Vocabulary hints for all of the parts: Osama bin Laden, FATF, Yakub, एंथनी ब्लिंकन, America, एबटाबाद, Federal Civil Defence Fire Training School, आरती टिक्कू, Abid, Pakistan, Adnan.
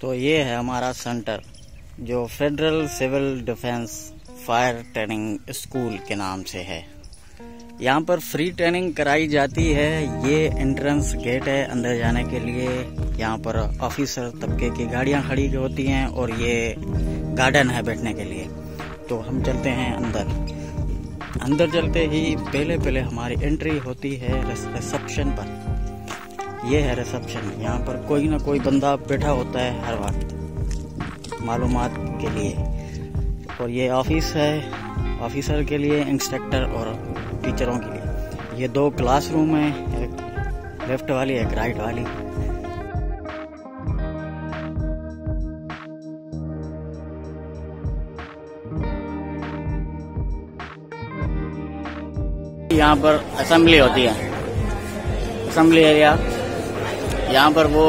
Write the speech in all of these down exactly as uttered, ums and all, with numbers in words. तो ये है हमारा सेंटर जो federal civil defence fire training school के नाम से है। यहाँ पर फ्री ट्रेनिंग कराई जाती है। ये एंट्रेंस गेट है अंदर जाने के लिए। यहाँ पर ऑफिसर तबके की गाड़ियाँ खड़ी होती हैं और ये गार्डन है बैठने के लिए। तो हम चलते हैं अंदर। अंदर चलते ही पहले पहले हमारी एंट्री होती है रिसेप्शन पर। यह है रिसेप्शन। यहाँ पर कोई ना कोई बंदा बैठा होता है हर वक्त मालूमात के लिए। और ये ऑफिस है ऑफिसर के लिए, इंस्ट्रक्टर और टीचरों के लिए। ये दो क्लासरूम हैं, एक लेफ्ट वाली एक राइट वाली। यहाँ पर असेंबली होती है, असेंबली एरिया। यहाँ पर वो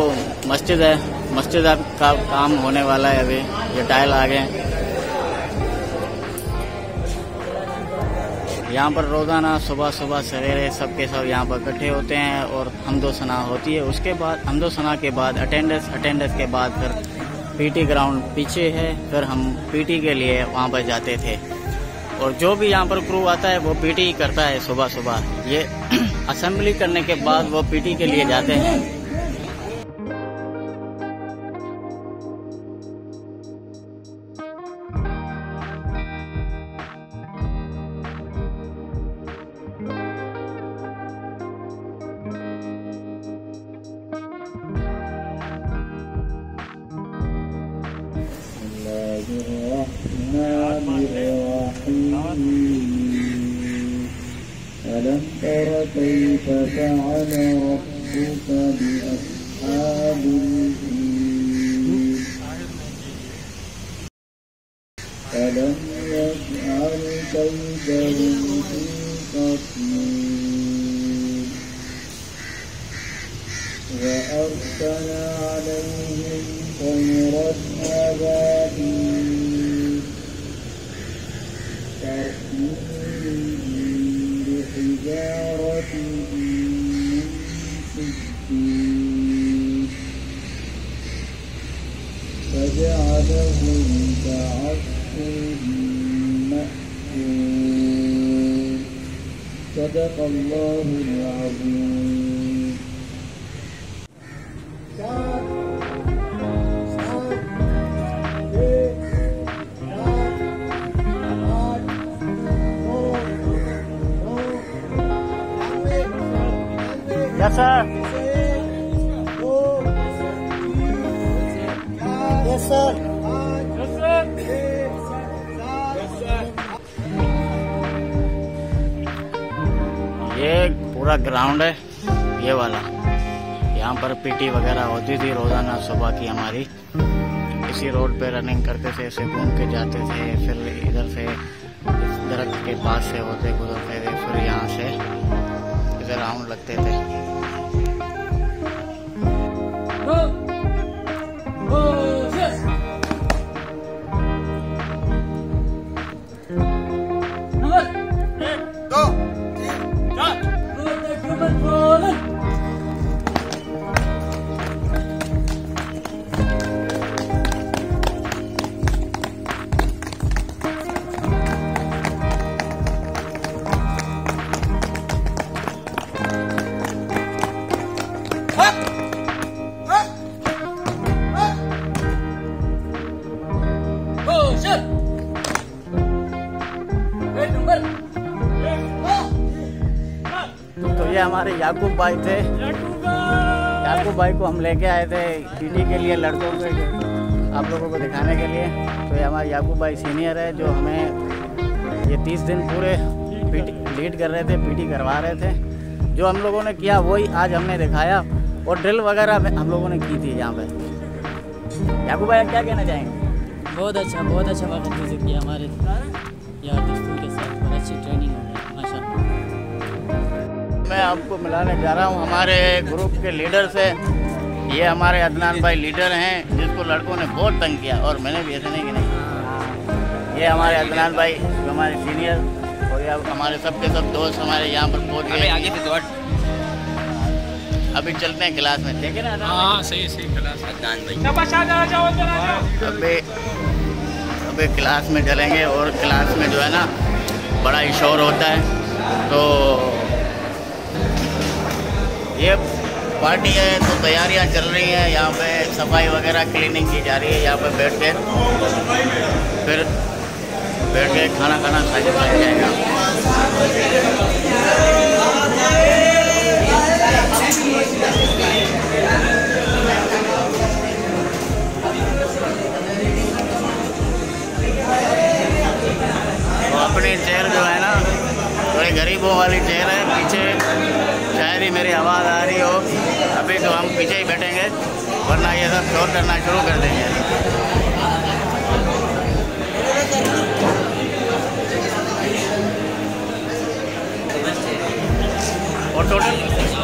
मस्जिद है, मस्जिद का काम होने वाला है अभी। ये टाइल आ गए। यहाँ पर रोज़ाना सुबह सुबह सवेरे सब के सब यहाँ पर इकट्ठे होते हैं और हमदो सना होती है। उसके बाद हमदो सना के बाद अटेंडेंस अटेंडेंस के बाद फिर पीटी ग्राउंड पीछे है, फिर हम पीटी के लिए वहाँ पर जाते थे। और जो भी यहाँ पर क्रू आता है वो पीटी ही करता है सुबह सुबह। ये असेंबली करने के बाद वो पीटी के लिए जाते हैं। Yes, sir. Yes, sir. Yes, sir. Yes, sir. ये पूरा ग्राउंड है, ये वाला। यहाँ पर पीटी वगैरह होती थी रोजाना सुबह की हमारी। इसी रोड पे रनिंग करते थे, ऐसे घूम के जाते थे। फिर इधर से इस दरख्त के पास से होते गुजरते थे, फिर यहाँ से इधर राउंड लगते थे। हमारे याकूब भाई थे। याकूब भाई को हम लेके आए थे पीटी के लिए लड़कों के, आप लोगों को दिखाने के लिए। तो ये हमारे याकूब भाई सीनियर है जो हमें ये तीस दिन पूरे पीटी लीड कर रहे थे, पीटी करवा रहे थे। जो हम लोगों ने किया वही आज हमने दिखाया और ड्रिल वगैरह हम लोगों ने की थी यहाँ पर। याकूब भाई क्या कहना चाहेंगे? बहुत अच्छा बहुत अच्छा वक्त गुजर किया हमारे यार दोस्तों के साथ। बहुत अच्छी ट्रेनिंग हो गई माशाल्लाह। मैं आपको मिलाने जा रहा हूँ हमारे ग्रुप के लीडर से। ये हमारे अदनान भाई लीडर हैं जिसको लड़कों ने बहुत तंग किया और मैंने भी ऐसे नहीं कि नहीं। ये हमारे अदनान भाई हमारे सीनियर और ये हमारे सबके सब दोस्त हमारे यहाँ पर पहुँच गए। आगे से अभी चलते हैं क्लास में, देखे ना। हाँ सही सही क्लास अदनान भाई। अभी अभी क्लास में चलेंगे और क्लास में जो है ना बड़ा ही शोर होता है, तो ये पार्टी है तो तैयारियां चल रही हैं। यहाँ पे सफाई वगैरह क्लीनिंग की जा रही है। यहाँ पे बैठ के फिर बैठ के खाना खाना खाया जाएगा। तो अपनी चेयर जो है ना थोड़ी गरीबों वाली चेयर है, पीछे शायरी मेरी आवाज़ आ रही हो। अभी तो हम पीछे ही बैठेंगे वरना ये सब शोर करना शुरू कर देंगे। और टोटल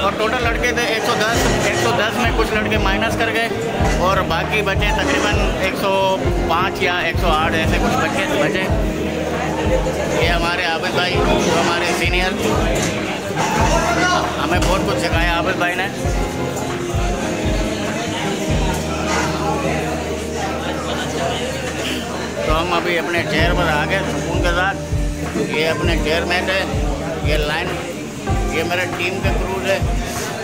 और टोटल लड़के थे एक सौ दस एक सौ दस, में कुछ लड़के माइनस कर गए और बाकी बचे तकरीबन एक सौ पाँच या एक सौ आठ ऐसे कुछ बच्चे बचे। ये हमारे आबिद भाई जो हमारे सीनियर, हमें बहुत कुछ सिखाया आबिद भाई ने। तो हम अभी अपने चेयर पर आ गए सुकून के साथ। ये अपने चेयरमैन है, ये लाइन, ये मेरे टीम के क्रू है,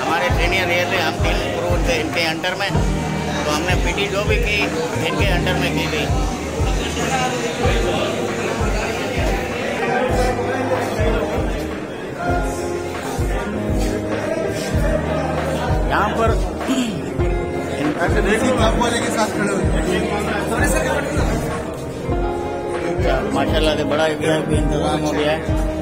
हमारे सीनियर ये थे, हम तीन क्रू थे इनके अंडर में। तो हमने पीटी जो भी की इनके अंडर में की गई। यहाँ पर माशाल्लाह से बड़ा इंतजाम हो गया है।